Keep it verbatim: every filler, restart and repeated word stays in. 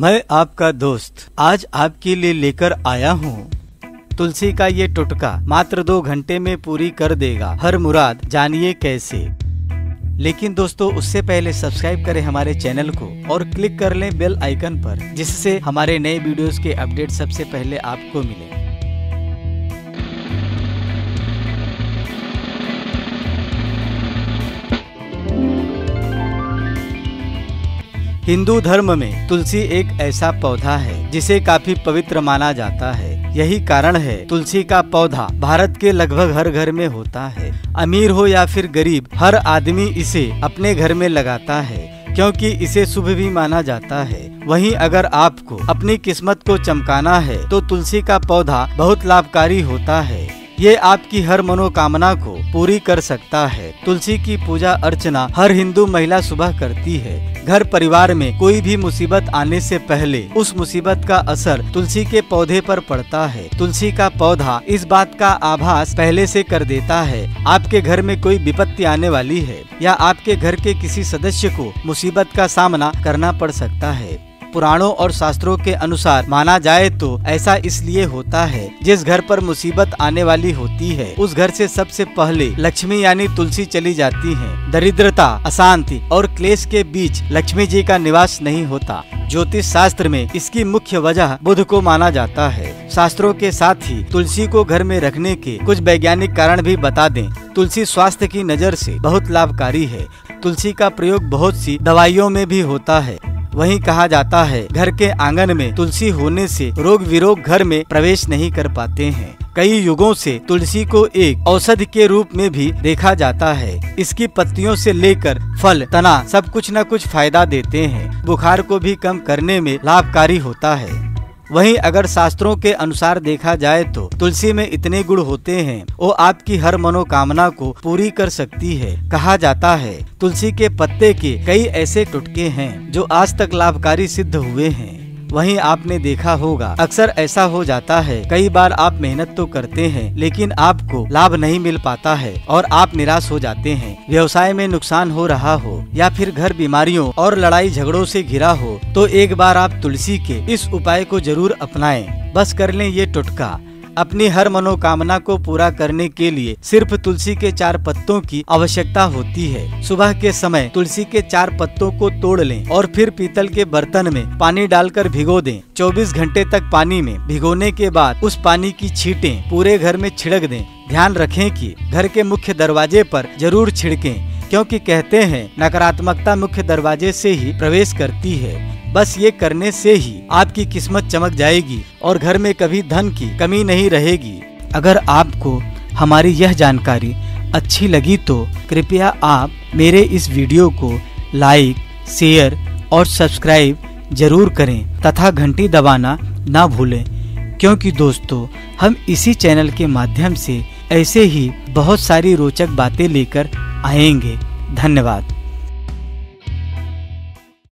मैं आपका दोस्त आज आपके लिए लेकर आया हूँ तुलसी का ये टोटका। मात्र दो घंटे में पूरी कर देगा हर मुराद, जानिए कैसे। लेकिन दोस्तों, उससे पहले सब्सक्राइब करें हमारे चैनल को और क्लिक कर लें बेल आइकन पर, जिससे हमारे नए वीडियोस के अपडेट सबसे पहले आपको मिले। हिंदू धर्म में तुलसी एक ऐसा पौधा है जिसे काफी पवित्र माना जाता है। यही कारण है तुलसी का पौधा भारत के लगभग हर घर में होता है। अमीर हो या फिर गरीब, हर आदमी इसे अपने घर में लगाता है क्योंकि इसे शुभ भी माना जाता है। वहीं अगर आपको अपनी किस्मत को चमकाना है तो तुलसी का पौधा बहुत लाभकारी होता है। ये आपकी हर मनोकामना को पूरी कर सकता है। तुलसी की पूजा अर्चना हर हिंदू महिला सुबह करती है। घर परिवार में कोई भी मुसीबत आने से पहले उस मुसीबत का असर तुलसी के पौधे पर पड़ता है। तुलसी का पौधा इस बात का आभास पहले से कर देता है। आपके घर में कोई विपत्ति आने वाली है या आपके घर के किसी सदस्य को मुसीबत का सामना करना पड़ सकता है। पुराणों और शास्त्रों के अनुसार माना जाए तो ऐसा इसलिए होता है, जिस घर पर मुसीबत आने वाली होती है उस घर से सबसे पहले लक्ष्मी यानी तुलसी चली जाती है। दरिद्रता, अशांति और क्लेश के बीच लक्ष्मी जी का निवास नहीं होता। ज्योतिष शास्त्र में इसकी मुख्य वजह बुध को माना जाता है। शास्त्रों के साथ ही तुलसी को घर में रखने के कुछ वैज्ञानिक कारण भी बता दें। तुलसी स्वास्थ्य की नजर से बहुत लाभकारी है। तुलसी का प्रयोग बहुत सी दवाइयों में भी होता है। वहीं कहा जाता है, घर के आंगन में तुलसी होने से रोग विरोग घर में प्रवेश नहीं कर पाते हैं। कई युगों से तुलसी को एक औषधि के रूप में भी देखा जाता है। इसकी पत्तियों से लेकर फल, तना सब कुछ न कुछ फायदा देते हैं। बुखार को भी कम करने में लाभकारी होता है। वहीं अगर शास्त्रों के अनुसार देखा जाए तो तुलसी में इतने गुण होते हैं वो आपकी हर मनोकामना को पूरी कर सकती है। कहा जाता है तुलसी के पत्ते के कई ऐसे टुटके हैं जो आज तक लाभकारी सिद्ध हुए हैं। वहीं आपने देखा होगा, अक्सर ऐसा हो जाता है कई बार आप मेहनत तो करते हैं लेकिन आपको लाभ नहीं मिल पाता है और आप निराश हो जाते हैं। व्यवसाय में नुकसान हो रहा हो या फिर घर बीमारियों और लड़ाई झगड़ों से घिरा हो तो एक बार आप तुलसी के इस उपाय को जरूर अपनाएं। बस कर लें ये टोटका। अपनी हर मनोकामना को पूरा करने के लिए सिर्फ तुलसी के चार पत्तों की आवश्यकता होती है। सुबह के समय तुलसी के चार पत्तों को तोड़ लें और फिर पीतल के बर्तन में पानी डालकर भिगो दें। चौबीस घंटे तक पानी में भिगोने के बाद उस पानी की छींटें पूरे घर में छिड़क दें। ध्यान रखें कि घर के मुख्य दरवाजे पर जरूर छिड़कें, क्योंकि कहते हैं नकारात्मकता मुख्य दरवाजे से ही प्रवेश करती है। बस ये करने से ही आपकी किस्मत चमक जाएगी और घर में कभी धन की कमी नहीं रहेगी। अगर आपको हमारी यह जानकारी अच्छी लगी तो कृपया आप मेरे इस वीडियो को लाइक, शेयर और सब्सक्राइब जरूर करें तथा घंटी दबाना ना भूलें, क्योंकि दोस्तों हम इसी चैनल के माध्यम से ऐसे ही बहुत सारी रोचक बातें लेकर आएंगे। धन्यवाद।